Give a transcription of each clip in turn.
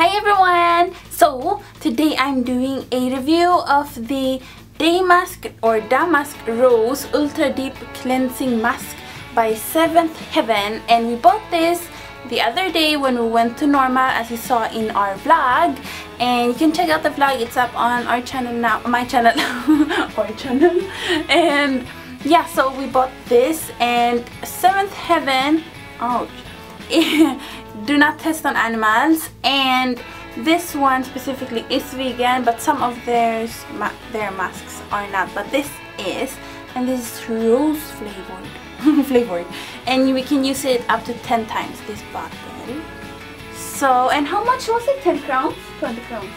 Hi everyone! So today I'm doing a review of the Damask Rose Ultra Deep Cleansing Mask by 7th Heaven, and we bought this the other day when we went to Norma, as you saw in our vlog. And you can check out the vlog, it's up on our channel now, my channel, our channel. And yeah, so we bought this, and 7th Heaven, ouch, do not test on animals, and this one specifically is vegan, but some of their masks are not, but this is, and this is rose flavored and we can use it up to 10 times, this bottle. So, and how much was it? 10 crowns? 20 crowns?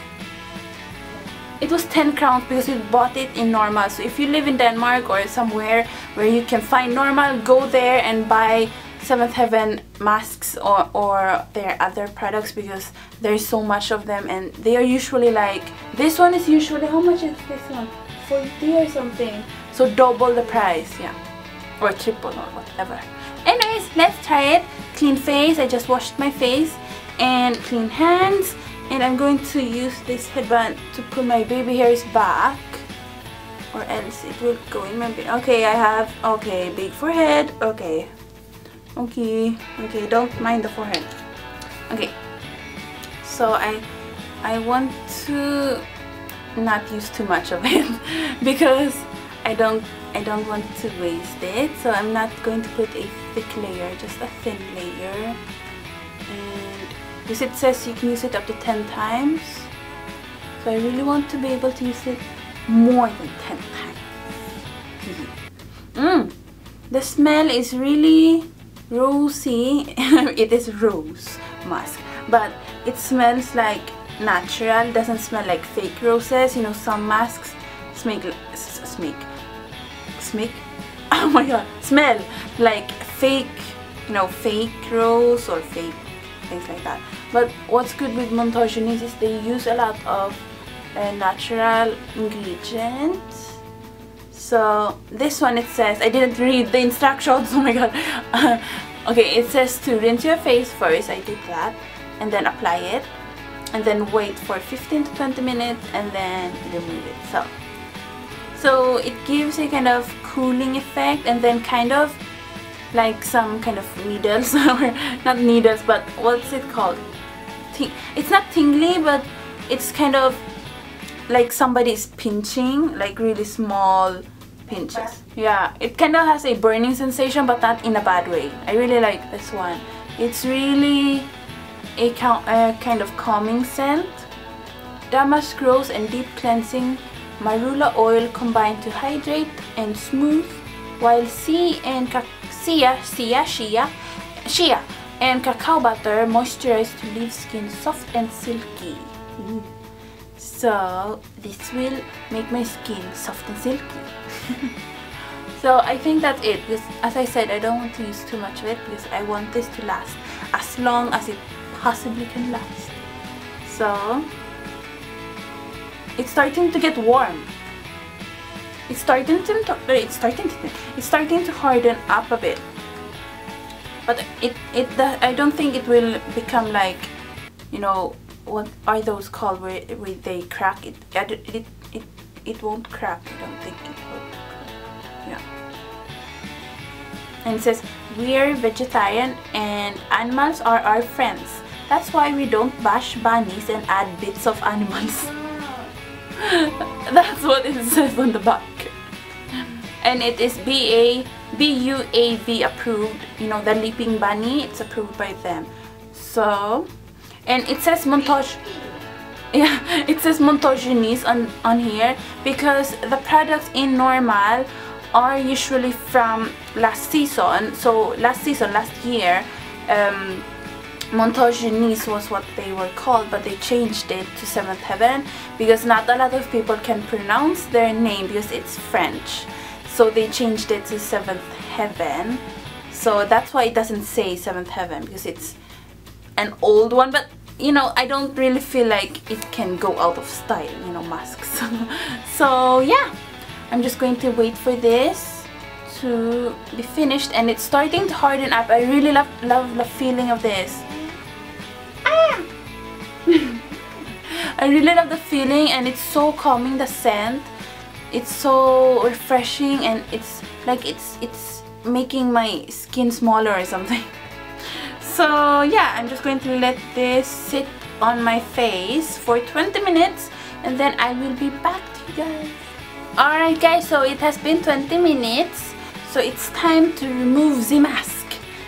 It was 10 crowns because we bought it in Norma. So if you live in Denmark or somewhere where you can find Norma, go there and buy 7th Heaven masks or their other products, because there's so much of them, and they are usually like, this one is usually, how much is this one? 40 or something, so double the price, yeah, or triple or whatever. Anyways, let's try it. Clean face, I just washed my face, and clean hands, and I'm going to use this headband to pull my baby hairs back, or else it will go in my baby. Okay, I have, okay, big forehead, okay. Okay, don't mind the forehead. Okay, so I want to not use too much of it because I don't want to waste it, so I'm not going to put a thick layer, just a thin layer, and because it says you can use it up to 10 times, so I really want to be able to use it more than 10 times. The smell is really rosy. It is rose mask, but it smells like natural, it doesn't smell like fake roses. You know, some masks smell like fake, you know, fake rose or fake things like that. But what's good with Montage Nice is they use a lot of natural ingredients. So this one, it says, I didn't read the instructions, oh my god. Okay, it says to rinse your face first, I did that, and then apply it, and then wait for 15 to 20 minutes, and then remove it. So it gives a kind of cooling effect, and then kind of like some kind of needles, or not needles, but what's it called? It's not tingly, but it's kind of like somebody's pinching, like really small pinches. Yeah, it kind of has a burning sensation, but not in a bad way. I really like this one. It's really a kind of calming scent. Damask Rose and Deep Cleansing Marula Oil combine to hydrate and smooth, while shea and cacao butter moisturize to leave skin soft and silky. So this will make my skin soft and silky. So I think that's it. Because, as I said, I don't want to use too much of it because I want this to last as long as it possibly can last. So it's starting to get warm. It's starting to harden up a bit. But I don't think it will become like, you know, what are those called where they crack it? It won't crack, I don't think it will. Yeah. And it says, we're vegetarian and animals are our friends. That's why we don't bash bunnies and add bits of animals. That's what it says on the back. And it is BUAV approved. You know, the leaping bunny, it's approved by them. So... and it says Montage, yeah, it says Montage Nice on here because the products in Normal are usually from last season. So last year, Montage Nice was what they were called, but they changed it to 7th Heaven because not a lot of people can pronounce their name because it's French. So they changed it to 7th Heaven. So that's why it doesn't say 7th Heaven, because it's an old one, but you know, I don't really feel like it can go out of style, you know, masks. So yeah, I'm just going to wait for this to be finished, and it's starting to harden up. I really love the feeling of this. Ah! I really love the feeling, and it's so calming, the scent. It's so refreshing, and it's like it's making my skin smaller or something. So yeah, I'm just going to let this sit on my face for 20 minutes and then I will be back to you guys. Alright guys, so it has been 20 minutes. So it's time to remove the mask.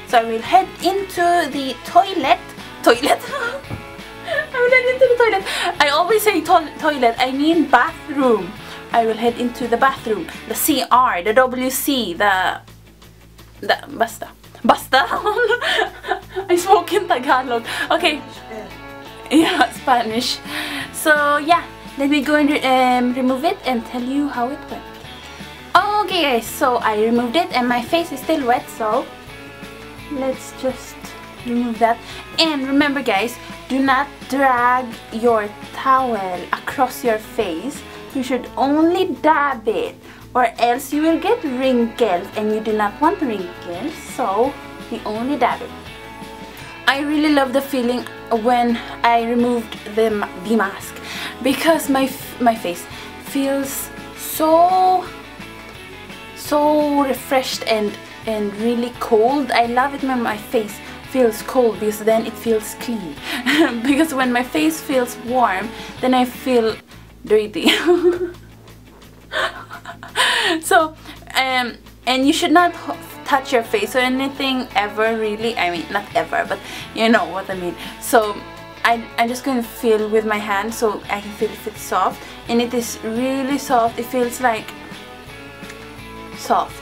So I will head into the toilet. I will head into the toilet. I always say toilet, I mean bathroom. I will head into the bathroom. The CR, the WC, the basta. Basta? I spoke in Tagalog. Okay. Yeah, Spanish. So yeah, let me go and remove it and tell you how it went. Okay guys, so I removed it and my face is still wet, so let's just remove that. And remember guys, do not drag your towel across your face. You should only dab it, or else you will get wrinkles and you do not want wrinkles, so you only dab it. I really love the feeling when I removed the mask, because my face feels so refreshed and really cold. I love it when my face feels cold, because then it feels clean. Because when my face feels warm, then I feel dirty. So and you should not touch your face or anything ever, really. I mean, not ever, but you know what I mean. So I'm just going to feel with my hand, so I can feel if it's soft, and it is really soft. It feels like soft.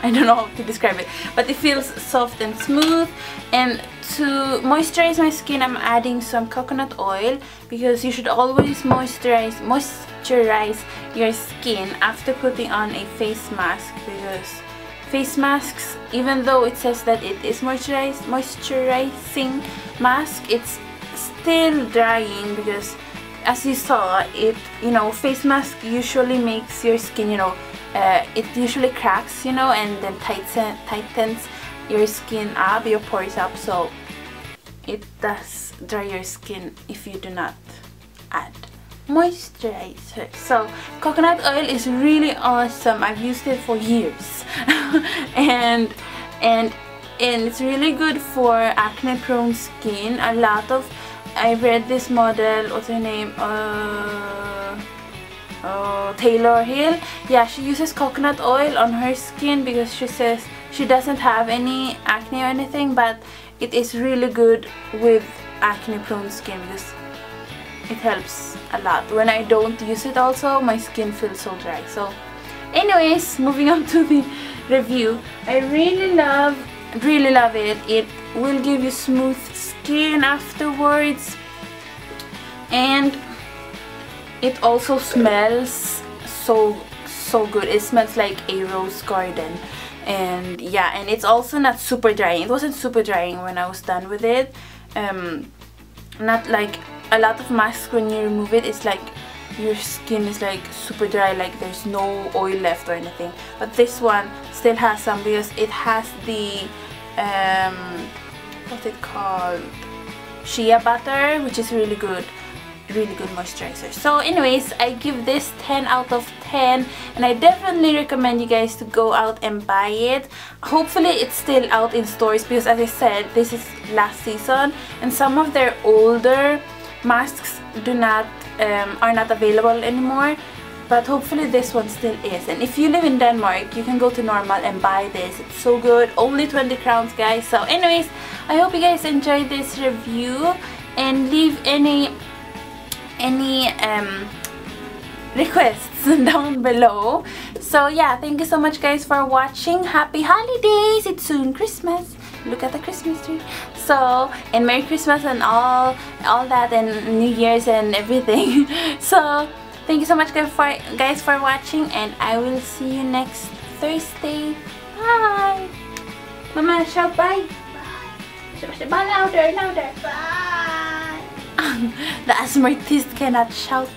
I don't know how to describe it, but it feels soft and smooth. And to moisturize my skin, I'm adding some coconut oil, because you should always moisturize your skin after putting on a face mask, because face masks, even though it says that it is moisturizing mask, it's still drying, because as you saw, it, you know, face mask usually makes your skin, you know, it usually cracks, you know, and then tightens your skin up, your pores up, so it does dry your skin if you do not add moisturizer. So coconut oil is really awesome. I've used it for years. and it's really good for acne prone skin. A lot of, I read this model, what's her name, Taylor Hill. Yeah, she uses coconut oil on her skin because she says she doesn't have any acne or anything, but it is really good with acne prone skin because it helps a lot. When I don't use it also, my skin feels so dry. So anyways, moving on to the review. I really love it. It will give you smooth skin afterwards, and it also smells so good. It smells like a rose garden. And yeah, and it's also not super drying. It wasn't super drying when I was done with it. Not like a lot of masks, when you remove it, it's like your skin is like super dry, like there's no oil left or anything. But this one still has some, because it has the what's it called, shea butter, which is really good moisturizer. So anyways, I give this 10 out of 10, and I definitely recommend you guys to go out and buy it. Hopefully it's still out in stores, because as I said, this is last season, and some of their older masks are not available anymore, but hopefully this one still is. And if you live in Denmark, you can go to Norma and buy this. It's so good, only 20 crowns guys. So anyways, I hope you guys enjoyed this review, and leave any requests down below. So yeah, thank you so much guys for watching. Happy holidays, it's soon Christmas, look at the Christmas tree. So, and Merry Christmas and all that, and New Year's and everything. So thank you so much guys for watching, and I will see you next Thursday. Bye. Mama, shout bye. Bye. Bye, louder. Bye. The asthmatist cannot shout.